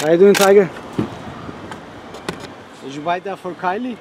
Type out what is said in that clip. How you doing, Tyga? Did you buy that for Kylie?